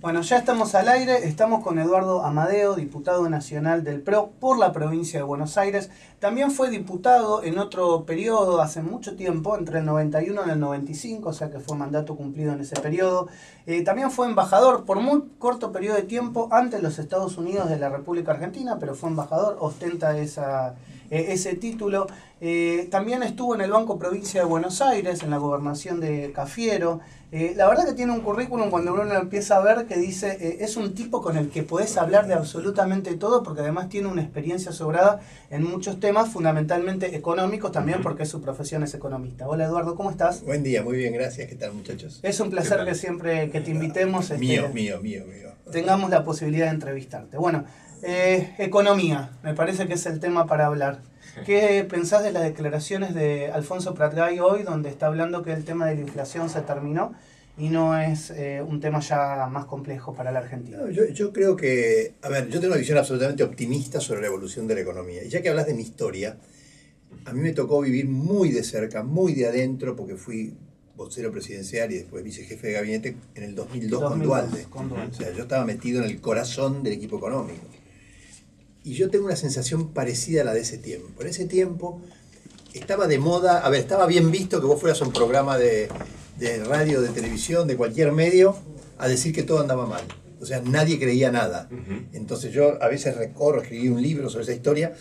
Bueno, ya estamos al aire, estamos con Eduardo Amadeo, diputado nacional del PRO por la provincia de Buenos Aires. También fue diputado en otro periodo, hace mucho tiempo, entre el 91 y el 95, o sea que fue mandato cumplido en ese periodo. También fue embajador por muy corto periodo de tiempo ante los Estados Unidos de la República Argentina, pero fue embajador, ostenta ese título. También estuvo en el Banco Provincia de Buenos Aires, en la gobernación de Cafiero. La verdad que tiene un currículum cuando uno empieza a ver que dice, es un tipo con el que podés hablar de absolutamente todo, porque además tiene una experiencia sobrada en muchos temas, fundamentalmente económicos también, porque su profesión es economista. Hola Eduardo, ¿cómo estás? Buen día, muy bien, gracias. ¿Qué tal, muchachos? Es un placer que siempre que te invitemos... Mío. Tengamos la posibilidad de entrevistarte. Bueno, economía, me parece que es el tema para hablar. ¿Qué pensás de las declaraciones de Alfonso Prat-Gay hoy, donde está hablando que el tema de la inflación se terminó y no es un tema ya más complejo para la Argentina? No, yo creo que, a ver, yo tengo una visión absolutamente optimista sobre la evolución de la economía. Y ya que hablas de mi historia, a mí me tocó vivir muy de cerca, muy de adentro, porque fui vocero presidencial y después vicejefe de gabinete en el 2002 con Duhalde. O sea, yo estaba metido en el corazón del equipo económico. Y yo tengo una sensación parecida a la de ese tiempo. En ese tiempo estaba de moda, a ver, estaba bien visto que vos fueras a un programa de radio, de televisión, de cualquier medio, a decir que todo andaba mal. O sea, nadie creía nada. Entonces yo a veces recorro, escribí un libro sobre esa historia,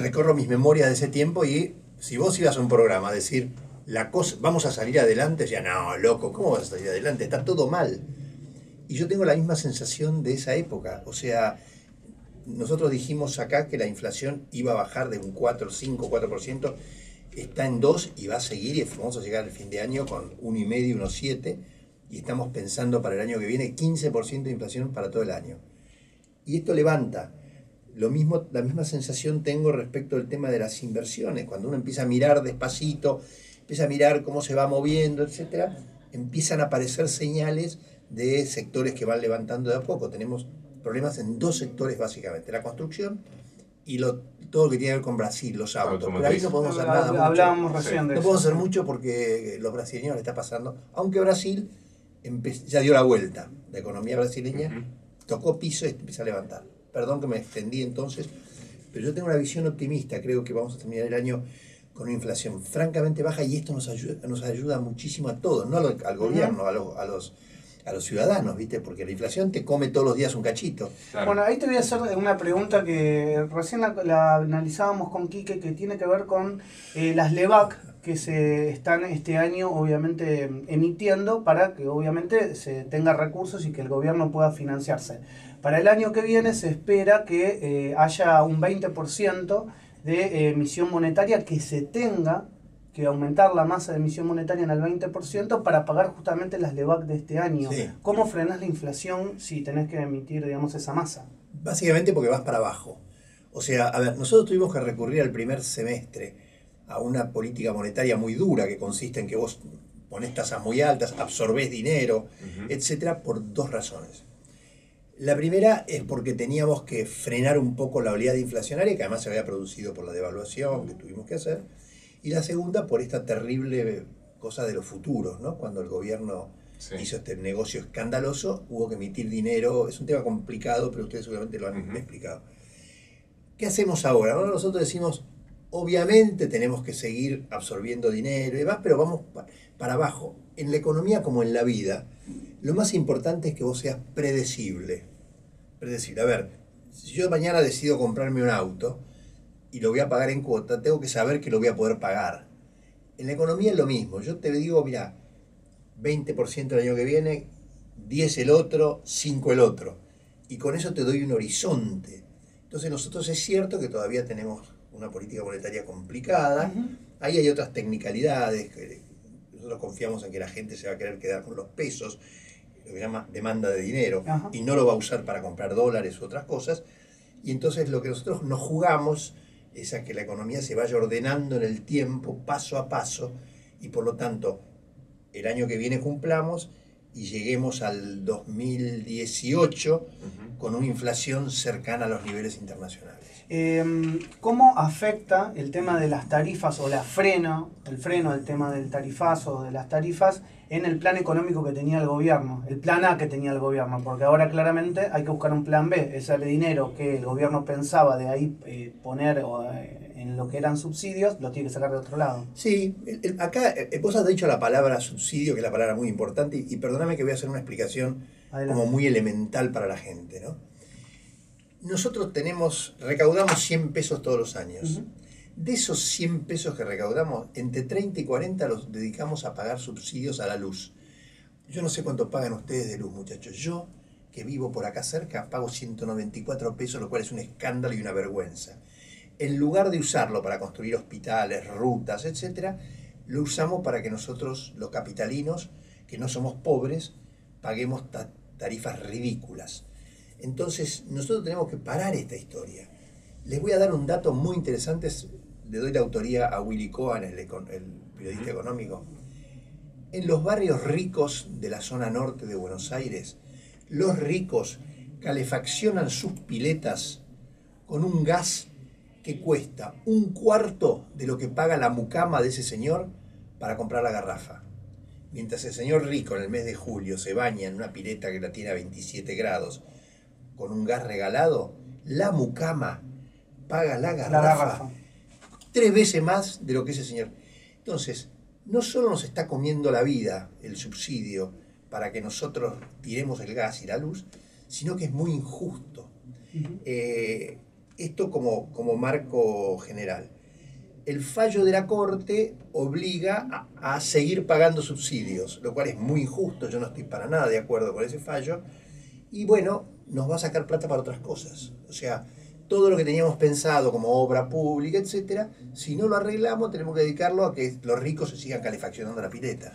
recorro mis memorias de ese tiempo y si vos ibas a un programa a decir, la cosa, vamos a salir adelante, ya no, loco, ¿cómo vas a salir adelante? Está todo mal. Y yo tengo la misma sensación de esa época, o sea... Nosotros dijimos acá que la inflación iba a bajar de un 4, 5, 4%, está en 2 y va a seguir y vamos a llegar al fin de año con 1,5, 1,7 y estamos pensando para el año que viene 15% de inflación para todo el año. Y esto levanta. La misma sensación tengo respecto del tema de las inversiones. Cuando uno empieza a mirar despacito, empieza a mirar cómo se va moviendo, etc., empiezan a aparecer señales de sectores que van levantando de a poco. Tenemos problemas en dos sectores básicamente, la construcción y todo lo que tiene que ver con Brasil, los autos. Pero ahí no podemos hacer nada. Hablábamos recién de eso. No podemos hacer mucho porque los brasileños le está pasando, aunque Brasil ya dio la vuelta, la economía brasileña tocó piso y empezó a levantar. Perdón que me extendí entonces, pero yo tengo una visión optimista, creo que vamos a terminar el año con una inflación francamente baja y esto nos ayuda muchísimo a todos, no al gobierno, a los ciudadanos, ¿viste? Porque la inflación te come todos los días un cachito. Claro. Bueno, ahí te voy a hacer una pregunta que recién la analizábamos con Quique, que tiene que ver con las LEVAC que se están este año obviamente emitiendo para que obviamente se tenga recursos y que el gobierno pueda financiarse. Para el año que viene se espera que haya un 20% de emisión monetaria que se tenga que aumentar la masa de emisión monetaria en el 20% para pagar justamente las LEVAC de este año. Sí. ¿Cómo frenás la inflación si tenés que emitir, digamos, esa masa? Básicamente porque vas para abajo. O sea, a ver, nosotros tuvimos que recurrir al primer semestre a una política monetaria muy dura que consiste en que vos ponés tasas muy altas, absorbés dinero, etcétera, por dos razones. La primera es porque teníamos que frenar un poco la oleada inflacionaria que además se había producido por la devaluación que tuvimos que hacer. Y la segunda, por esta terrible cosa de los futuros, ¿no? Cuando el gobierno hizo este negocio escandaloso, hubo que emitir dinero. Es un tema complicado, pero ustedes seguramente lo han explicado. ¿Qué hacemos ahora? Ahora nosotros decimos, obviamente tenemos que seguir absorbiendo dinero y demás, pero vamos para abajo. En la economía como en la vida, lo más importante es que vos seas predecible. Predecible. A ver, si yo mañana decido comprarme un auto y lo voy a pagar en cuota, tengo que saber que lo voy a poder pagar. En la economía es lo mismo. Yo te digo, mira, 20% el año que viene, 10 el otro, 5 el otro. Y con eso te doy un horizonte. Entonces nosotros es cierto que todavía tenemos una política monetaria complicada. Ahí hay otras technicalidades. Nosotros confiamos en que la gente se va a querer quedar con los pesos, lo que se llama demanda de dinero, y no lo va a usar para comprar dólares u otras cosas. Y entonces lo que nosotros nos jugamos es a que la economía se vaya ordenando en el tiempo, paso a paso, y por lo tanto, el año que viene cumplamos, y lleguemos al 2018 con una inflación cercana a los niveles internacionales. ¿Cómo afecta el tema de las tarifas o el freno del tema del tarifazo o de las tarifas en el plan económico que tenía el gobierno, el plan A que tenía el gobierno? Porque ahora claramente hay que buscar un plan B, ese dinero que el gobierno pensaba de ahí poner en lo que eran subsidios, lo tiene que sacar de otro lado. Sí, acá vos has dicho la palabra subsidio, que es la palabra muy importante, y perdóname que voy a hacer una explicación como muy elemental para la gente, ¿no? Nosotros recaudamos 100 pesos todos los años. De esos 100 pesos que recaudamos, entre 30 y 40 los dedicamos a pagar subsidios a la luz. Yo no sé cuánto pagan ustedes de luz, muchachos. Yo, que vivo por acá cerca, pago 194 pesos, lo cual es un escándalo y una vergüenza. En lugar de usarlo para construir hospitales, rutas, etc., lo usamos para que nosotros, los capitalinos, que no somos pobres, paguemos tarifas ridículas. Entonces, nosotros tenemos que parar esta historia. Les voy a dar un dato muy interesante. Le doy la autoría a Willy Cohen, el periodista económico. En los barrios ricos de la zona norte de Buenos Aires, los ricos calefaccionan sus piletas con un gas que cuesta un cuarto de lo que paga la mucama de ese señor para comprar la garrafa. Mientras el señor rico en el mes de julio se baña en una pileta que la tiene a 27 grados con un gas regalado, la mucama paga la garrafa 3 veces más de lo que ese señor. Entonces, no solo nos está comiendo la vida el subsidio para que nosotros tiremos el gas y la luz, sino que es muy injusto. Esto como marco general. El fallo de la Corte obliga a seguir pagando subsidios, lo cual es muy injusto. Yo no estoy para nada de acuerdo con ese fallo. Y bueno, nos va a sacar plata para otras cosas. O sea, todo lo que teníamos pensado como obra pública, etcétera, si no lo arreglamos, tenemos que dedicarlo a que los ricos se sigan calefaccionando la pileta.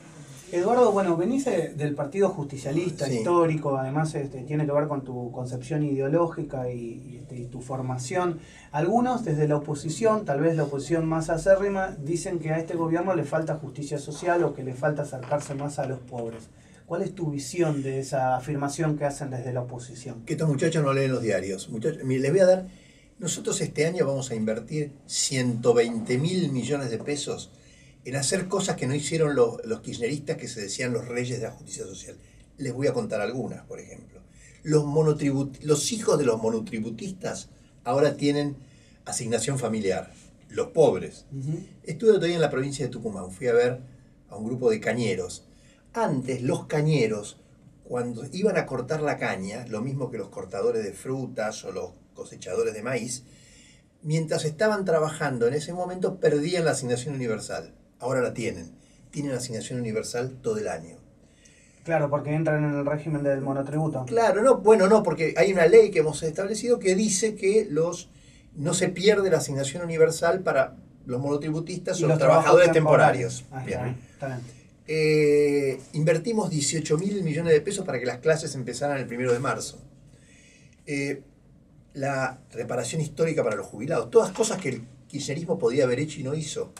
Eduardo, bueno, venís del partido justicialista, histórico, además tiene que ver con tu concepción ideológica y tu formación. Algunos desde la oposición, tal vez la oposición más acérrima, dicen que a este gobierno le falta justicia social o que le falta acercarse más a los pobres. ¿Cuál es tu visión de esa afirmación que hacen desde la oposición? Que estos muchachos no leen los diarios. Muchachos, les voy a dar... Nosotros este año vamos a invertir 120.000 millones de pesos en hacer cosas que no hicieron los kirchneristas, que se decían los reyes de la justicia social. Les voy a contar algunas, por ejemplo. Los hijos de los monotributistas ahora tienen asignación familiar. Los pobres. Estuve todavía en la provincia de Tucumán. Fui a ver a un grupo de cañeros. Antes los cañeros, cuando iban a cortar la caña, lo mismo que los cortadores de frutas o los cosechadores de maíz, mientras estaban trabajando en ese momento perdían la asignación universal. Ahora la tienen. Tienen asignación universal todo el año. Claro, porque entran en el régimen del monotributo. Claro, no, bueno, no, porque hay una ley que hemos establecido que dice que no se pierde la asignación universal para los monotributistas o los trabajadores temporarios. Bien. Está bien. Invertimos 18.000 millones de pesos para que las clases empezaran el 1 de marzo. La reparación histórica para los jubilados. Todas cosas que el kirchnerismo podía haber hecho y no hizo.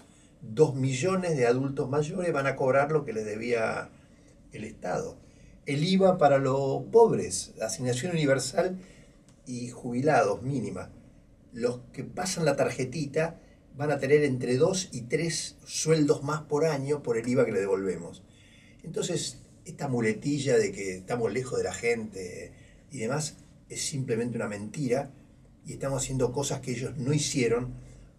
2 millones de adultos mayores van a cobrar lo que les debía el Estado. El IVA para los pobres. La asignación universal y jubilados mínima. Los que pasan la tarjetita van a tener entre 2 y 3 sueldos más por año por el IVA que le devolvemos. Entonces, esta muletilla de que estamos lejos de la gente y demás es simplemente una mentira y estamos haciendo cosas que ellos no hicieron,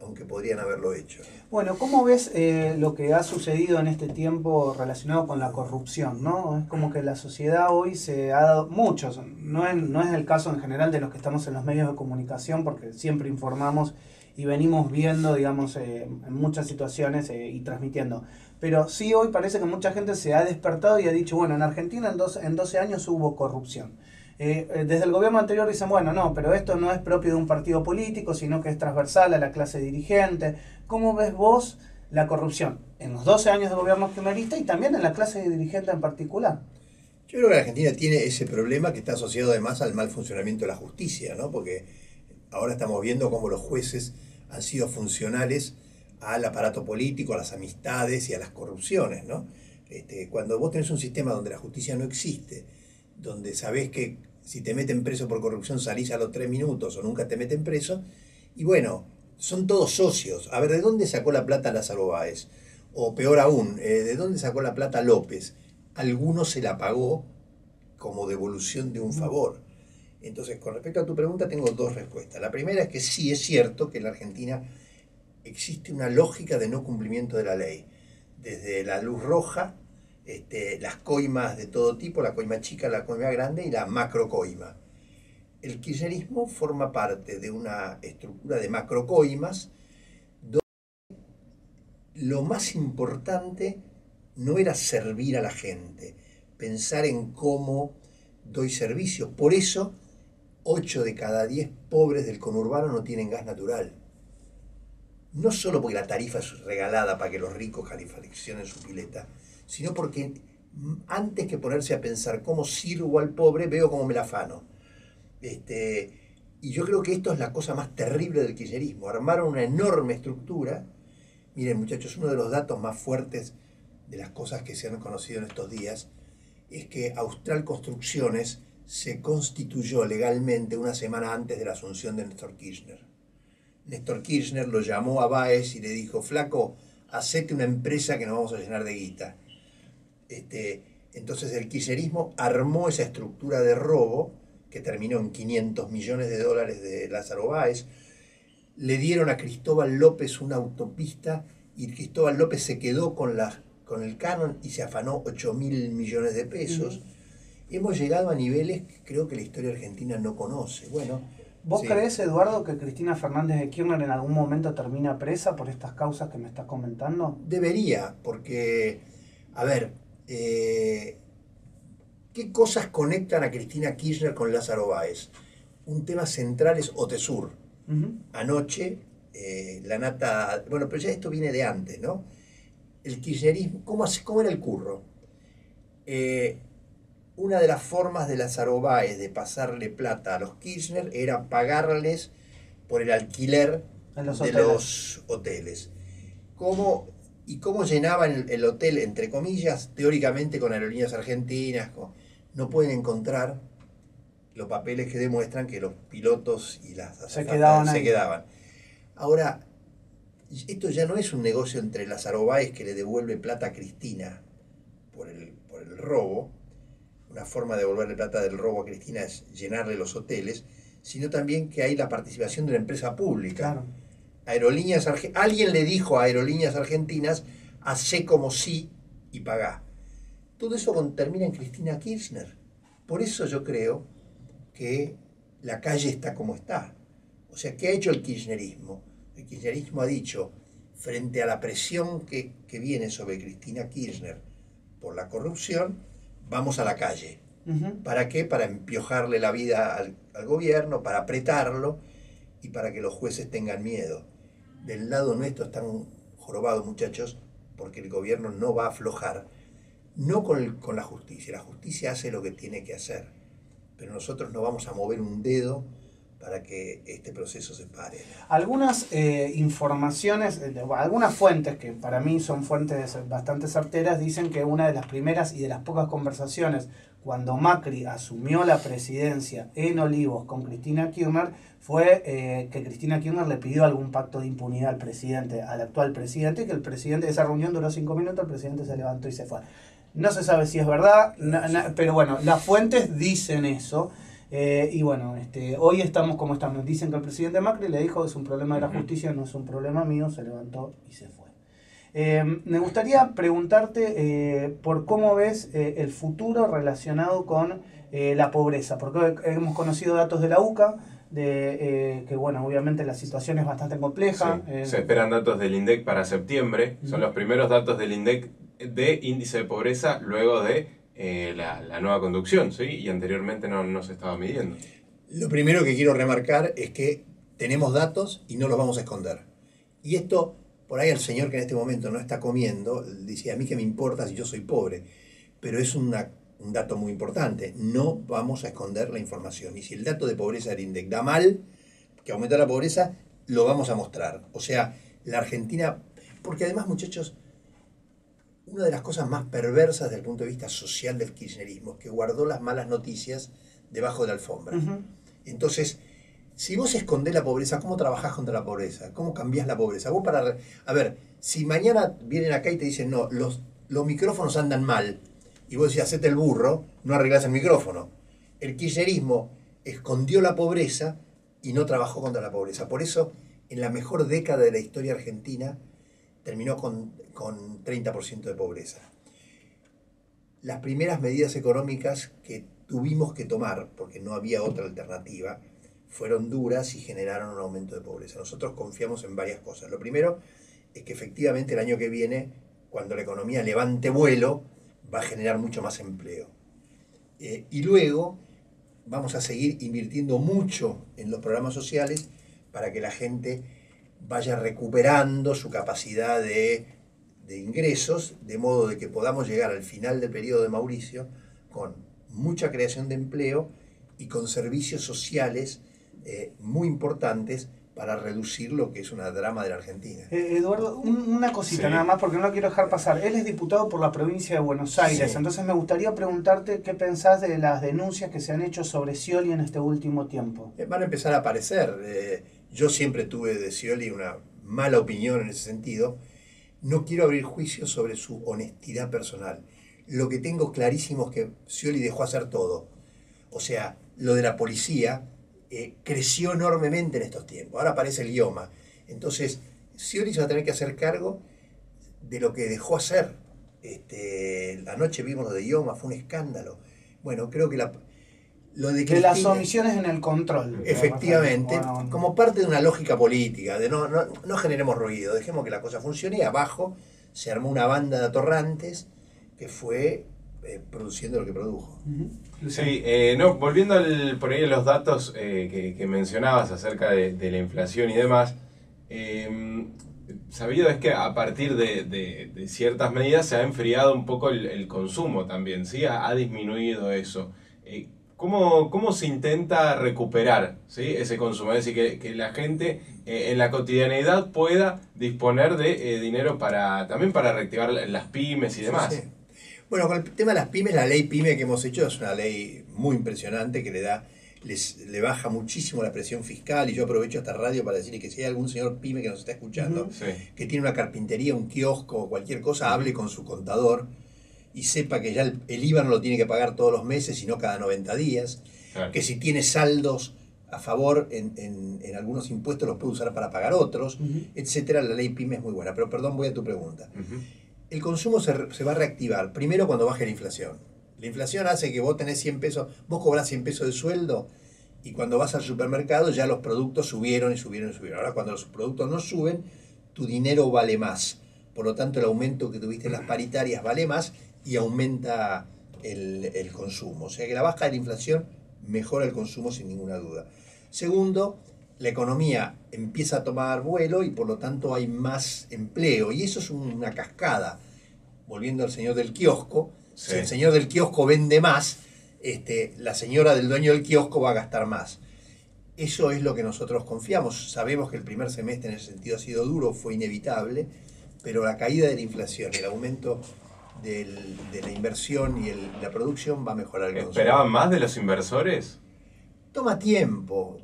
aunque podrían haberlo hecho. Bueno, ¿cómo ves lo que ha sucedido en este tiempo relacionado con la corrupción, ¿no? Es como que la sociedad hoy se ha dado... Muchos, no es el caso en general de los que estamos en los medios de comunicación, porque siempre informamos y venimos viendo, digamos, en muchas situaciones y transmitiendo. Pero sí, hoy parece que mucha gente se ha despertado y ha dicho, bueno, en Argentina en 12 años hubo corrupción. Desde el gobierno anterior dicen, bueno, no, pero esto no es propio de un partido político, sino que es transversal a la clase dirigente. ¿Cómo ves vos la corrupción en los 12 años de gobierno kirchnerista y también en la clase dirigente en particular? Yo creo que la Argentina tiene ese problema que está asociado además al mal funcionamiento de la justicia, ¿no? Porque ahora estamos viendo cómo los jueces han sido funcionales al aparato político, a las amistades y a las corrupciones, ¿no? Cuando vos tenés un sistema donde la justicia no existe, donde sabés que si te meten preso por corrupción salís a los 3 minutos o nunca te meten preso, y bueno, son todos socios. A ver, ¿de dónde sacó la plata Lázaro Báez? O peor aún, ¿de dónde sacó la plata López? Alguno se la pagó como devolución de un favor. Entonces, con respecto a tu pregunta, tengo 2 respuestas. La primera es que sí es cierto que en la Argentina existe una lógica de no cumplimiento de la ley. Desde la luz roja, las coimas de todo tipo, la coima chica, la coima grande y la macrocoima. El kirchnerismo forma parte de una estructura de macrocoimas donde lo más importante no era servir a la gente, pensar en cómo doy servicio. Por eso, 8 de cada 10 pobres del conurbano no tienen gas natural. No solo porque la tarifa es regalada para que los ricos calefaccionen su pileta, sino porque antes que ponerse a pensar cómo sirvo al pobre, veo cómo me la afano. Y yo creo que esto es la cosa más terrible del kirchnerismo. Armaron una enorme estructura. Miren, muchachos, uno de los datos más fuertes de las cosas que se han conocido en estos días es que Austral Construcciones se constituyó legalmente una semana antes de la asunción de Néstor Kirchner. Néstor Kirchner lo llamó a Báez y le dijo, flaco, hacete una empresa que nos vamos a llenar de guita. Entonces el kirchnerismo armó esa estructura de robo que terminó en $500 millones de Lázaro Báez. Le dieron a Cristóbal López una autopista y Cristóbal López se quedó con el canon y se afanó $8.000 millones de pesos. Hemos llegado a niveles que creo que la historia argentina no conoce. Bueno, ¿vos crees, Eduardo, que Cristina Fernández de Kirchner en algún momento termina presa por estas causas que me estás comentando? Debería, porque, a ver, ¿qué cosas conectan a Cristina Kirchner con Lázaro Báez? Un tema central es Otesur. Anoche, la nata... Bueno, pero ya esto viene de antes, ¿no? El kirchnerismo, ¿cómo era el curro? Una de las formas de Lázaro Báez de pasarle plata a los Kirchner era pagarles por el alquiler de los hoteles. ¿Y cómo llenaban el hotel, entre comillas, teóricamente con Aerolíneas Argentinas? No pueden encontrar los papeles que demuestran que los pilotos y las azafatas se quedaban. Ahora, esto ya no es un negocio entre Lázaro Báez que le devuelve plata a Cristina por el robo. Una forma de devolverle plata del robo a Cristina es llenarle los hoteles, sino también que hay la participación de una empresa pública. Claro. Aerolíneas Argentinas. Alguien le dijo a Aerolíneas Argentinas, hacé como sí y pagá. Todo eso termina en Cristina Kirchner. Por eso yo creo que la calle está como está. O sea, ¿qué ha hecho el kirchnerismo? El kirchnerismo ha dicho, frente a la presión que viene sobre Cristina Kirchner por la corrupción, vamos a la calle. ¿Para qué? Para empiojarle la vida al gobierno, para apretarlo y para que los jueces tengan miedo. Del lado nuestro están jorobados, muchachos, porque el gobierno no va a aflojar. No con la justicia. La justicia hace lo que tiene que hacer. Pero nosotros no vamos a mover un dedo para que este proceso se pare. Algunas informaciones, algunas fuentes que para mí son fuentes bastante certeras, dicen que una de las primeras y de las pocas conversaciones cuando Macri asumió la presidencia en Olivos con Cristina Kirchner fue que Cristina Kirchner le pidió algún pacto de impunidad al presidente, al actual presidente, y que el presidente, esa reunión duró 5 minutos, el presidente se levantó y se fue. No se sabe si es verdad, pero bueno, las fuentes dicen eso. Y bueno, hoy estamos como estamos. Dicen que el presidente Macri le dijo que es un problema de la justicia, no es un problema mío, se levantó y se fue. Me gustaría preguntarte por cómo ves el futuro relacionado con la pobreza, porque hemos conocido datos de la UCA, que bueno, obviamente la situación es bastante compleja. Sí. Se esperan datos del INDEC para septiembre, son los primeros datos del INDEC de índice de pobreza luego de... la nueva conducción, ¿sí? Y anteriormente no se estaba midiendo. Lo primero que quiero remarcar es que tenemos datos y no los vamos a esconder. Y esto, por ahí el señor que en este momento no está comiendo, dice, a mí qué me importa si yo soy pobre. Pero es un dato muy importante, no vamos a esconder la información. Y si el dato de pobreza del INDEC da mal, que aumenta la pobreza, lo vamos a mostrar. O sea, la Argentina... Porque además, muchachos, una de las cosas más perversas desde el punto de vista social del kirchnerismo, que guardó las malas noticias debajo de la alfombra. Entonces, si vos escondés la pobreza, ¿cómo trabajás contra la pobreza? ¿Cómo cambiás la pobreza? Vos para... A ver, si mañana vienen acá y te dicen, no, los micrófonos andan mal, y vos decís, hacete el burro, no arreglás el micrófono. El kirchnerismo escondió la pobreza y no trabajó contra la pobreza. Por eso, en la mejor década de la historia argentina, terminó con 30% de pobreza. Las primeras medidas económicas que tuvimos que tomar, porque no había otra alternativa, fueron duras y generaron un aumento de pobreza. Nosotros confiamos en varias cosas. Lo primero es que efectivamente el año que viene, cuando la economía levante vuelo, va a generar mucho más empleo. Y luego vamos a seguir invirtiendo mucho en los programas sociales para que la gente vaya recuperando su capacidad de ingresos, de modo de que podamos llegar al final del periodo de Mauricio con mucha creación de empleo y con servicios sociales muy importantes para reducir lo que es una drama de la Argentina. Eduardo, una cosita nada más, porque no lo quiero dejar pasar. Él es diputado por la provincia de Buenos Aires, entonces me gustaría preguntarte qué pensás de las denuncias que se han hecho sobre Scioli en este último tiempo. Van a empezar a aparecer. Yo siempre tuve de Scioli una mala opinión en ese sentido. No quiero abrir juicios sobre su honestidad personal. Lo que tengo clarísimo es que Scioli dejó hacer todo. O sea, lo de la policía creció enormemente en estos tiempos. Ahora aparece el Ioma. Entonces, Scioli se va a tener que hacer cargo de lo que dejó hacer. Anoche vimos lo de Ioma, fue un escándalo. Bueno, creo que lo de Cristina, las omisiones en el control. Efectivamente, bueno, como parte de una lógica política, de no generemos ruido, dejemos que la cosa funcione, y abajo se armó una banda de atorrantes que fue produciendo lo que produjo. Sí, no, volviendo por ahí a los datos que mencionabas acerca de la inflación y demás, sabido es que a partir de ciertas medidas se ha enfriado un poco el consumo también, ¿sí? Ha disminuido eso. ¿Cómo se intenta recuperar, ¿sí?, ese consumo? Es decir, que la gente en la cotidianeidad pueda disponer de dinero también para reactivar las pymes y demás. Sí. Bueno, con el tema de las pymes, la ley pyme que hemos hecho es una ley muy impresionante que le baja muchísimo la presión fiscal, y yo aprovecho esta radio para decirle que si hay algún señor pyme que nos está escuchando, que tiene una carpintería, un kiosco o cualquier cosa, hable con su contador y sepa que ya el IVA no lo tiene que pagar todos los meses, sino cada 90 días, que si tiene saldos a favor en algunos impuestos los puede usar para pagar otros, etcétera. La ley PYME es muy buena, pero perdón, voy a tu pregunta. El consumo se va a reactivar, primero cuando baje la inflación. La inflación hace que vos tenés 100 pesos, vos cobrás 100 pesos de sueldo, y cuando vas al supermercado ya los productos subieron y subieron y subieron. Ahora cuando los productos no suben, tu dinero vale más. Por lo tanto, el aumento que tuviste en las paritarias vale más, y aumenta el consumo. O sea que la baja de la inflación mejora el consumo sin ninguna duda. Segundo, la economía empieza a tomar vuelo y por lo tanto hay más empleo. Y eso es una cascada. Volviendo al señor del kiosco, si el señor del kiosco vende más, la señora del dueño del kiosco va a gastar más. Eso es lo que nosotros confiamos. Sabemos que el primer semestre en ese sentido ha sido duro, fue inevitable, pero la caída de la inflación, el aumento de la inversión y la producción va a mejorar el consumo. ¿Esperaban más de los inversores? Toma tiempo.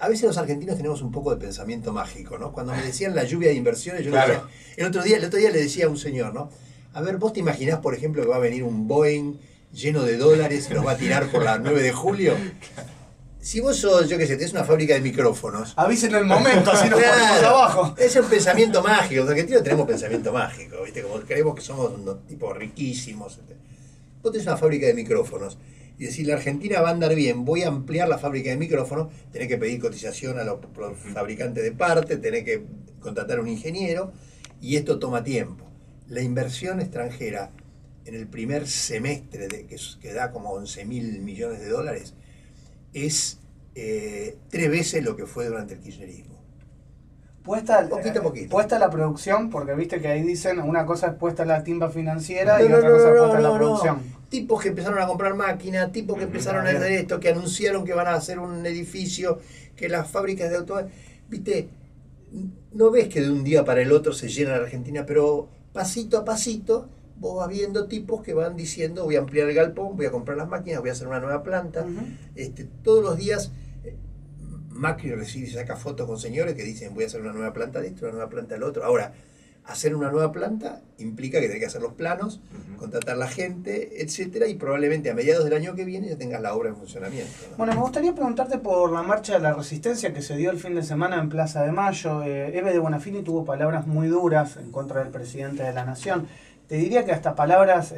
A veces los argentinos tenemos un poco de pensamiento mágico, ¿no? Cuando me decían la lluvia de inversiones, yo le decía, el otro día le decía a un señor, ¿no? A ver, ¿vos te imaginás, por ejemplo, que va a venir un Boeing lleno de dólares y los va a tirar por la 9 de julio? Si vos sos, yo qué sé, tenés una fábrica de micrófonos... Avísenlo en el momento, así nos ponemos abajo. Es un pensamiento mágico. Los argentinos tenemos pensamiento mágico, ¿viste? Como creemos que somos unos tipos riquísimos. Vos tenés una fábrica de micrófonos y decís, la Argentina va a andar bien, voy a ampliar la fábrica de micrófonos, tenés que pedir cotización a los fabricantes de partes, tenés que contratar a un ingeniero, y esto toma tiempo. La inversión extranjera en el primer semestre, que da como 11.000 millones de dólares, es 3 veces lo que fue durante el kirchnerismo. Puesta la producción, porque viste que ahí dicen una cosa es puesta la timba financiera y otra cosa es puesta la producción. Tipos que empezaron a comprar máquinas, tipos que empezaron a hacer esto, que anunciaron que van a hacer un edificio, que las fábricas de automóviles... Viste, no ves que de un día para el otro se llena la Argentina, pero pasito a pasito, vos vas viendo tipos que van diciendo, voy a ampliar el galpón, voy a comprar las máquinas, voy a hacer una nueva planta. Todos los días Macri recibe y saca fotos con señores que dicen, voy a hacer una nueva planta de esto, una nueva planta del otro. Ahora, hacer una nueva planta implica que tenés que hacer los planos, contratar la gente, etcétera, y probablemente a mediados del año que viene ya tengas la obra en funcionamiento, ¿no? Bueno, me gustaría preguntarte por la marcha de la Resistencia que se dio el fin de semana en Plaza de Mayo. Hebe de Bonafini tuvo palabras muy duras en contra del presidente de la Nación. Te diría que hasta palabras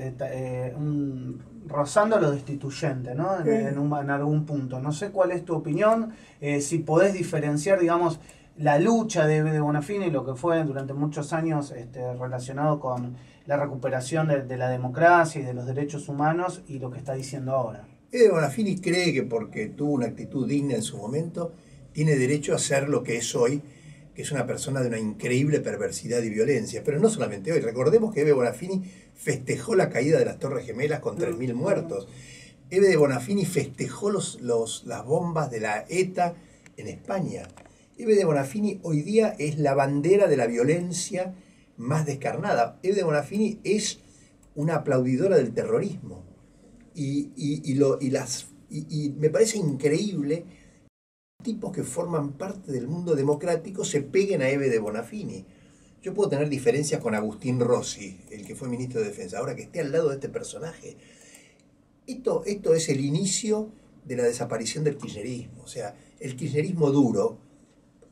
rozando lo destituyente, ¿no? En algún punto. No sé cuál es tu opinión, si podés diferenciar, digamos, la lucha de Hebe de Bonafini y lo que fue durante muchos años relacionado con la recuperación de la democracia y de los derechos humanos y lo que está diciendo ahora. Hebe de Bonafini cree que porque tuvo una actitud digna en su momento, tiene derecho a ser lo que es hoy, que es una persona de una increíble perversidad y violencia. Pero no solamente hoy, recordemos que Hebe de Bonafini festejó la caída de las Torres Gemelas con 3.000 muertos. Hebe de Bonafini festejó las bombas de la ETA en España. Hebe de Bonafini hoy día es la bandera de la violencia más descarnada. Hebe de Bonafini es una aplaudidora del terrorismo. Y me parece increíble que tipos que forman parte del mundo democrático se peguen a Hebe de Bonafini. Yo puedo tener diferencias con Agustín Rossi, el que fue ministro de Defensa, ahora que esté al lado de este personaje. Esto es el inicio de la desaparición del kirchnerismo. O sea, el kirchnerismo duro,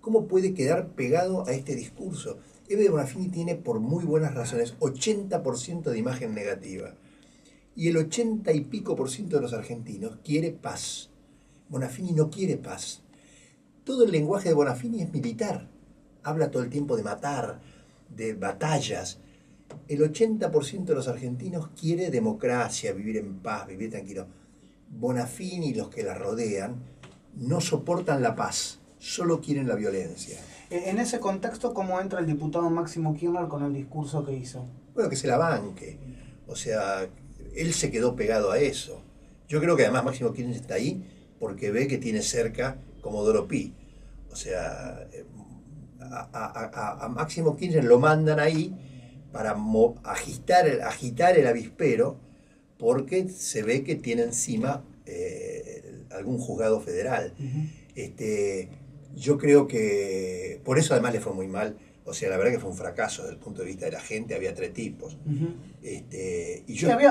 ¿cómo puede quedar pegado a este discurso? Hebe de Bonafini tiene, por muy buenas razones, 80% de imagen negativa. Y el 80 y pico % de los argentinos quiere paz. Bonafini no quiere paz. Todo el lenguaje de Bonafini es militar. Habla todo el tiempo de matar, de batallas. El 80% de los argentinos quiere democracia, vivir en paz, vivir tranquilo. Bonafini y los que la rodean no soportan la paz. Solo quieren la violencia. En ese contexto, ¿cómo entra el diputado Máximo Kirchner con el discurso que hizo? Bueno, que se la banque. O sea, él se quedó pegado a eso. Yo creo que además Máximo Kirchner está ahí porque ve que tiene cerca Comodoro Pi. O sea, a Máximo Kirchner lo mandan ahí para agitar el avispero porque se ve que tiene encima algún juzgado federal. Yo creo que por eso además le fue muy mal. O sea, la verdad que fue un fracaso desde el punto de vista de la gente. Había 3 tipos.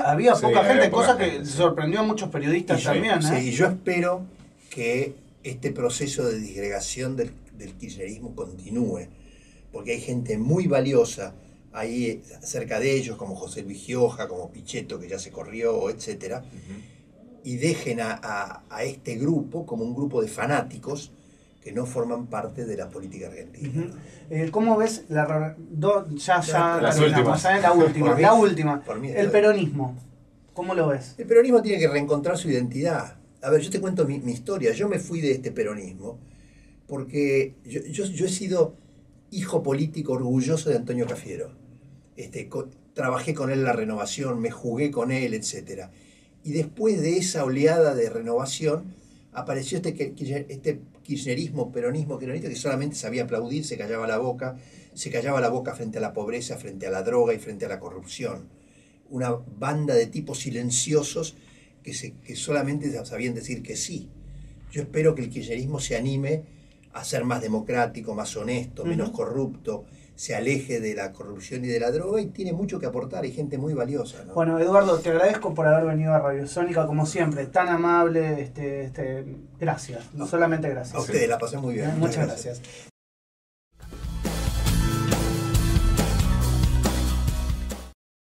Había poca gente, cosa que sorprendió a muchos periodistas también. Sí, y yo espero que este proceso de disgregación del kirchnerismo continúe, porque hay gente muy valiosa ahí cerca de ellos, como José Luis Gioja, como Pichetto, que ya se corrió, etc. Y dejen a este grupo como un grupo de fanáticos que no forman parte de la política argentina. ¿Cómo ves la última, el peronismo? ¿Cómo lo ves? El peronismo tiene que reencontrar su identidad. A ver, yo te cuento mi historia. Yo me fui de este peronismo porque yo he sido hijo político orgulloso de Antonio Cafiero. Trabajé con él en la renovación, me jugué con él, etc. Y después de esa oleada de renovación apareció este kirchnerismo, peronismo, kirchnerista, que solamente sabía aplaudir, se callaba la boca frente a la pobreza, frente a la droga y frente a la corrupción. Una banda de tipos silenciosos que solamente sabían decir que sí. Yo espero que el kirchnerismo se anime a ser más democrático, más honesto, menos corrupto, se aleje de la corrupción y de la droga, y tiene mucho que aportar, hay gente muy valiosa, ¿no? Bueno, Eduardo, te agradezco por haber venido a Radio Sónica, como siempre, tan amable, gracias, no solamente gracias. A ustedes, la pasé muy bien. Muchas gracias.